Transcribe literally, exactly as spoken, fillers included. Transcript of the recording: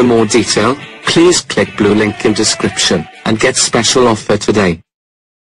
For more detail, please click blue link in description and get special offer today.